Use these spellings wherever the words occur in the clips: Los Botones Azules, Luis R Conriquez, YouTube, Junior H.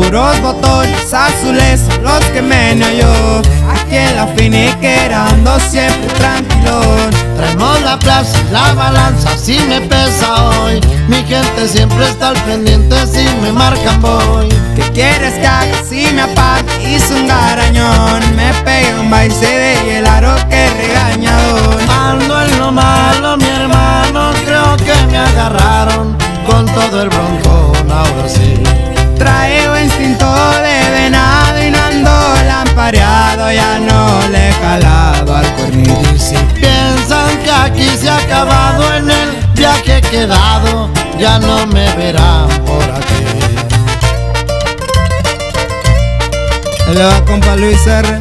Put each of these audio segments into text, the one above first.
puros botones azules son los que meneo yo. Aquí en la finiquera ando siempre tranquilo. Traemos la plaza, la balanza, si me pesa hoy. Mi gente siempre está al pendiente si me marcan voy. ¿Qué quieres que haga si me apago? Hice un garañón, me pegué un baile de hielaro que regañador. Ando en lo malo mi hermano, creo que me agarraron con todo el broncón ahora sí. Traigo instinto de venado y no ando lampareado, ya no le he calado al cornido. Y si piensan que aquí se ha acabado, en el viaje he quedado, ya no me verán por aquí. Hello, compa Luis R,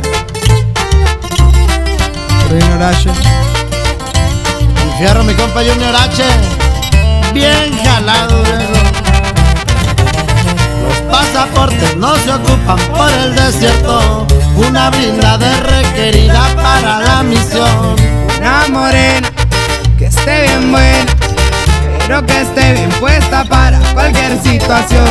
Junior H. El fierro, mi compa Junior H, bien jalado de pasaportes no se ocupan por el desierto. Una brindada es requerida para la misión. Una morena que esté bien buena, pero que esté bien puesta para cualquier situación.